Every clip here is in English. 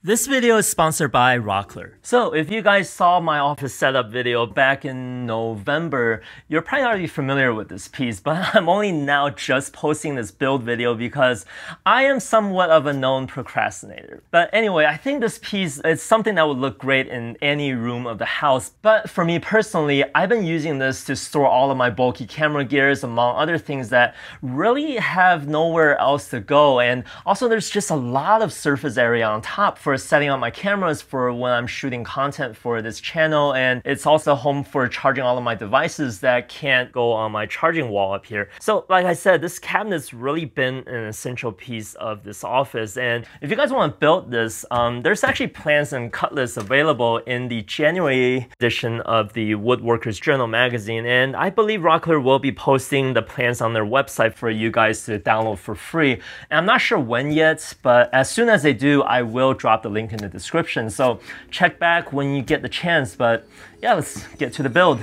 This video is sponsored by Rockler. So if you guys saw my office setup video back in November, you're probably already familiar with this piece, but I'm only now just posting this build video because I am somewhat of a known procrastinator. But anyway, I think this piece is something that would look great in any room of the house. But for me personally, I've been using this to store all of my bulky camera gears, among other things that really have nowhere else to go. And also there's just a lot of surface area on top for setting up my cameras for when I'm shooting content for this channel, and it's also home for charging all of my devices that can't go on my charging wall up here. So like I said, this cabinet's really been an essential piece of this office, and if you guys want to build this, there's actually plans and cut lists available in the January edition of the Woodworkers Journal magazine, and I believe Rockler will be posting the plans on their website for you guys to download for free. And I'm not sure when yet, but as soon as they do, I will drop the link in the description, so check back when you get the chance. But yeah, let's get to the build.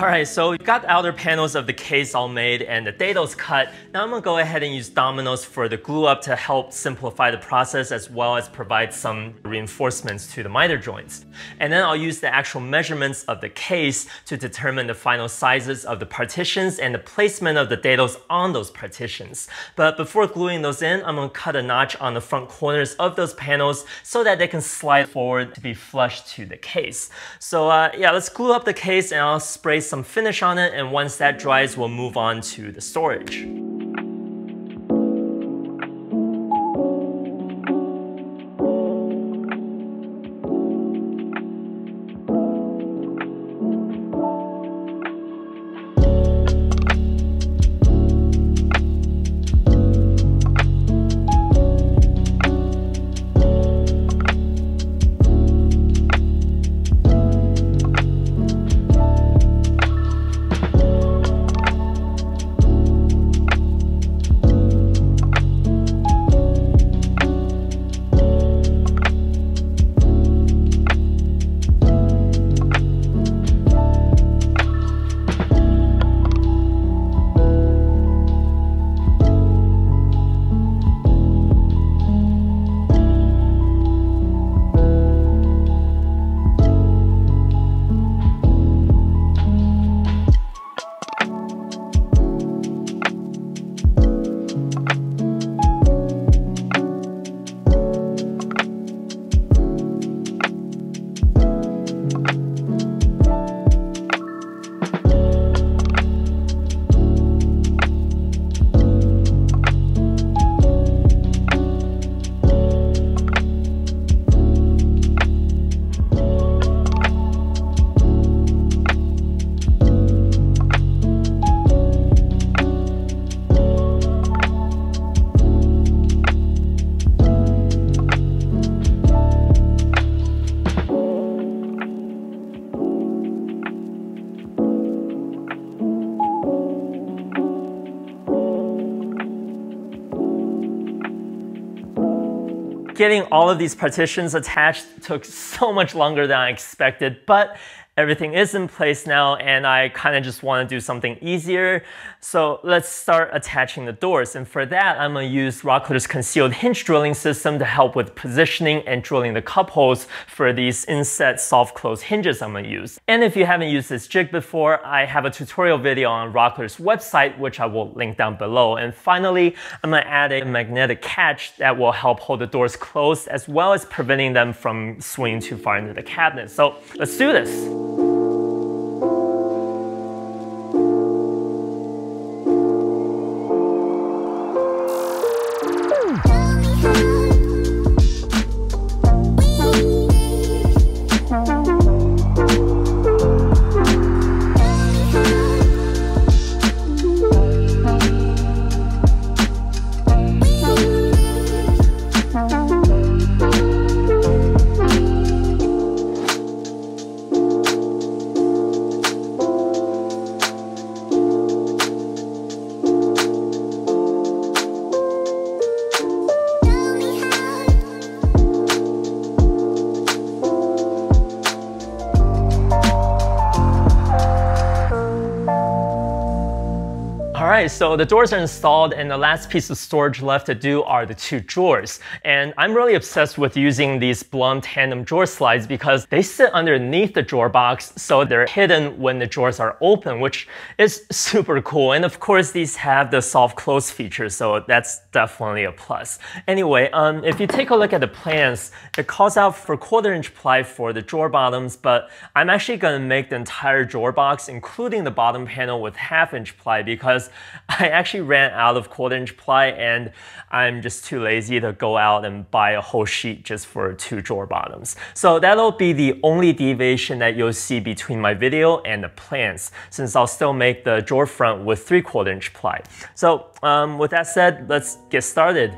Alright, so we've got the outer panels of the case all made and the dado cut. Now I'm gonna go ahead and use dominoes for the glue up to help simplify the process, as well as provide some reinforcements to the miter joints. And then I'll use the actual measurements of the case to determine the final sizes of the partitions and the placement of the dados on those partitions. But before gluing those in, I'm gonna cut a notch on the front corners of those panels so that they can slide forward to be flush to the case. So yeah, let's glue up the case, and I'll spray some finish on it, and once that dries, we'll move on to the storage. Getting all of these partitions attached took so much longer than I expected, but everything is in place now, and I kind of just want to do something easier. So let's start attaching the doors, and for that I'm going to use Rockler's concealed hinge drilling system to help with positioning and drilling the cup holes for these inset soft close hinges I'm going to use. And if you haven't used this jig before, I have a tutorial video on Rockler's website, which I will link down below. And finally, I'm going to add a magnetic catch that will help hold the doors closed, as well as preventing them from swinging too far into the cabinet. So let's do this. Alright, so the doors are installed and the last piece of storage left to do are the two drawers. And I'm really obsessed with using these Blum tandem drawer slides because they sit underneath the drawer box, so they're hidden when the drawers are open, which is super cool. And of course these have the soft close feature, so that's definitely a plus. Anyway, if you take a look at the plans, it calls out for 1/4-inch ply for the drawer bottoms, but I'm actually going to make the entire drawer box, including the bottom panel, with 1/2-inch ply because I actually ran out of 1/4-inch ply and I'm just too lazy to go out and buy a whole sheet just for two drawer bottoms. So that'll be the only deviation that you'll see between my video and the plans, since I'll still make the drawer front with 3/4-inch ply. So with that said, let's get started.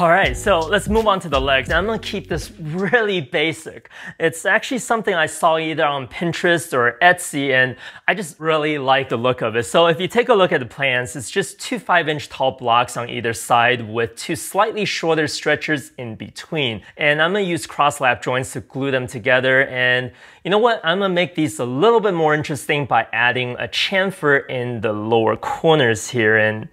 Alright, so let's move on to the legs. I'm gonna keep this really basic. It's actually something I saw either on Pinterest or Etsy, and I just really like the look of it. So if you take a look at the plans, it's just two 5-inch tall blocks on either side with two slightly shorter stretchers in between. And I'm gonna use cross-lap joints to glue them together. And you know what? I'm gonna make these a little bit more interesting by adding a chamfer in the lower corners here, and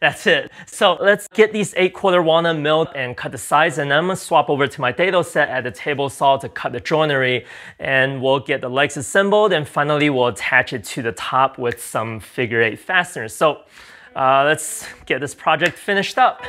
that's it. So let's get these 8/4 walnut milled and cut the sides, and I'm gonna swap over to my dado set at the table saw to cut the joinery, and we'll get the legs assembled, and finally we'll attach it to the top with some figure-8 fasteners. So let's get this project finished up.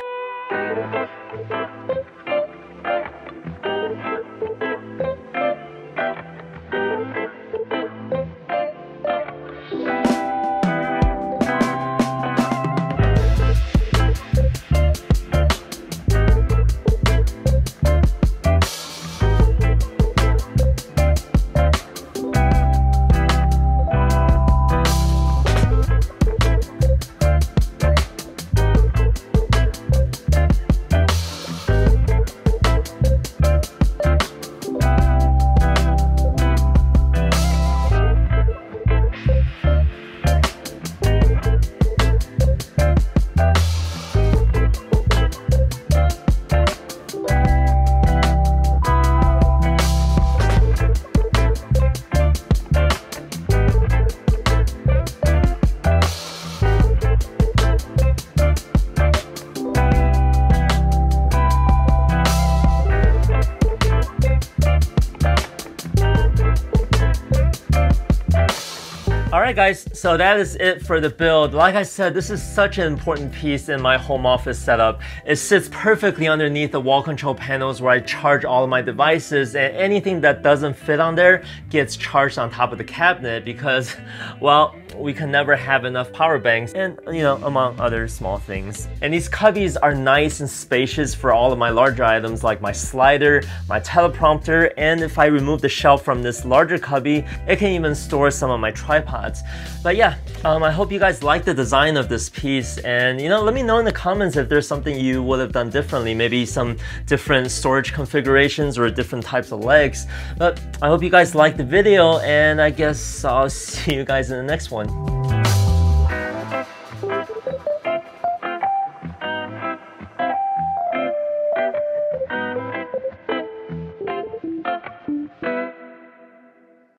Alright guys, so that is it for the build. Like I said, this is such an important piece in my home office setup. It sits perfectly underneath the wall control panels where I charge all of my devices, and anything that doesn't fit on there gets charged on top of the cabinet because, well, we can never have enough power banks, and you know, among other small things. And these cubbies are nice and spacious for all of my larger items like my slider, my teleprompter, and if I remove the shelf from this larger cubby, it can even store some of my tripods. But yeah, I hope you guys like the design of this piece, and you know, let me know in the comments if there's something you would have done differently, maybe some different storage configurations or different types of legs. But I hope you guys liked the video, and I guess I'll see you guys in the next one.